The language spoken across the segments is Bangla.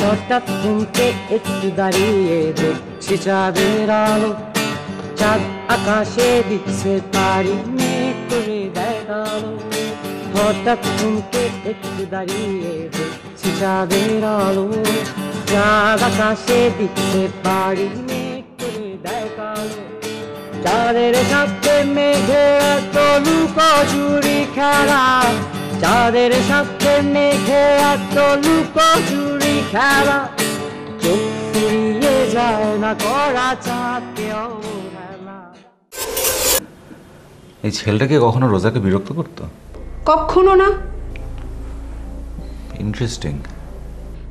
ചോട്ടത്തിന്റെ എത്തുതറിയെ രക്ഷിച്ചാവേറാണു ചാദ് ആകാശേ ദിശ താരിനെ കുഴിതാണു ചോട്ടത്തിന്റെ എത്തുതറിയെ രക്ഷിച്ചാവേറാണു ചാദ് ആകാശേ ദിശ താരിനെ കുഴിതാണു ചാദേ ശബ്ദ മേഘ തോലു കോചുരി ഖാരാ चाँदेर शब्दे में खेला तो लुकोचुरी खेला चुपड़िये जाए ना कोड़ा चाहते हो ना ये छेलड़े के कौखनो रोज़ा के बिरोक्त करता कौखनो ना इंटरेस्टिंग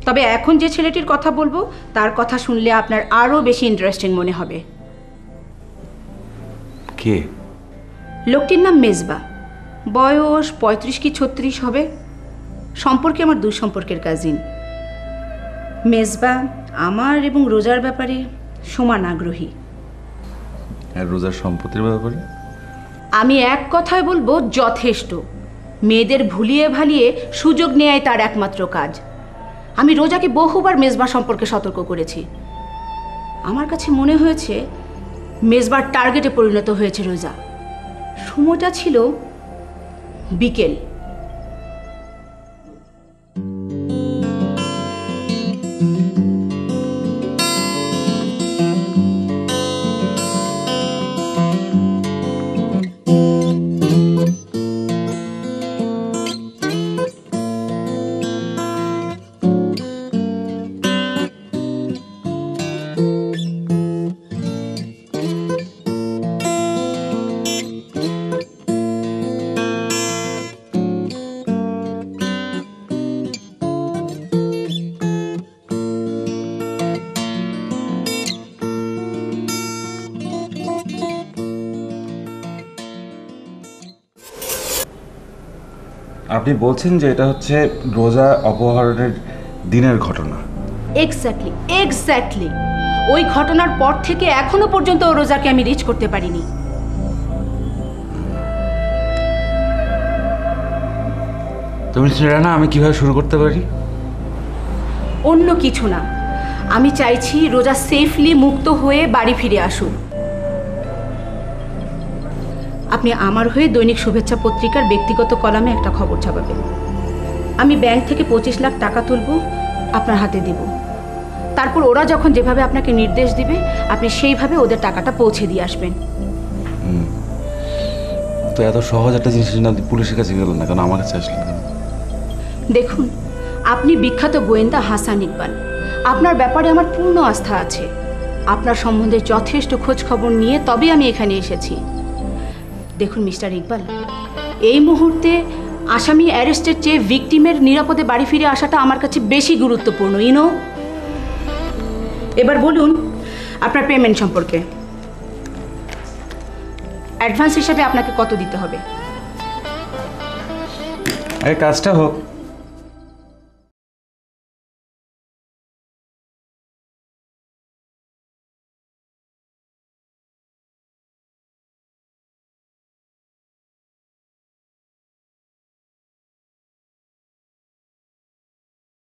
तबे ऐखुन जे छेलेटीर कथा बोलबो तार कथा सुनले आपनर आरो बेशी इंटरेस्टिंग मोने हबे के लोकटीर नाम मेजबा बयोश 35 की 36 होबे सम्पर्के आमार दुई सम्पर्केर काजिन मेजबा आमार एबं रोजार ब्यापारे समान आग्रही आर रोजार सम्पत्तिर ब्यापारे आमी एक कथाय बोलबो यथेष्ट मेयेदेर भुलिए भालिए सुयोग नेयाई तार एकमात्र काज आमी रोजाके बहुबार मेजबा सम्पर्के सतर्क करेछि आमार काछे मने हयेछे मेजबार टार्गेटे परिणत हयेछे रोजा समयटा छिलो বিকেল আপনি বলছেন যে এটা হচ্ছে রোজা অপহরণের দিনের ঘটনা এক্স্যাক্টলি এক্স্যাক্টলি ওই ঘটনার পর থেকে এখনো পর্যন্ত রোজাকে আমি রিচ করতে পারিনি তুমি জানো না আমি কিভাবে শুরু করতে পারি অন্য কিছু না আমি চাইছি রোজা সেফলি মুক্ত হয়ে বাড়ি ফিরে আসুক আপনি আমার হয়ে দৈনিক শুভেচ্ছা পত্রিকার ব্যক্তিগত কলামে একটা খবর ছাপাবেন আমি ব্যাংক থেকে 25 লাখ টাকা তুলব আপনার হাতে দেব তারপর ওরা যখন যেভাবে আপনাকে নির্দেশ দিবে আপনি সেইভাবে ওদের টাকাটা পৌঁছে দিয়ে আসবেন তো এত সহজ একটা জিনিস না পুলিশের কাছে গেল না কারণ আমার কাছে আসলে দেখুন আপনি বিখ্যাত গোয়েন্দা হাসান ইকবাল আপনার ব্যাপারে আমার পূর্ণ আস্থা আছে আপনার সম্বন্ধে যথেষ্ট খোঁজ খবর নিয়ে তবে আমি এখানে এসেছি देखुन मिस्टर इकबाल এই মুহূর্তে আসামি অ্যারেস্টের চেয়ে ভিকটিমের নিরাপদে বাড়ি ফিরে আসাটা আমার কাছে বেশি গুরুত্বপূর্ণ ইনো এবার বলুন আপনার পেমেন্ট সম্পর্কে অ্যাডভান্স হিসেবে আপনাকে কত দিতে হবে এই কাজটা হোক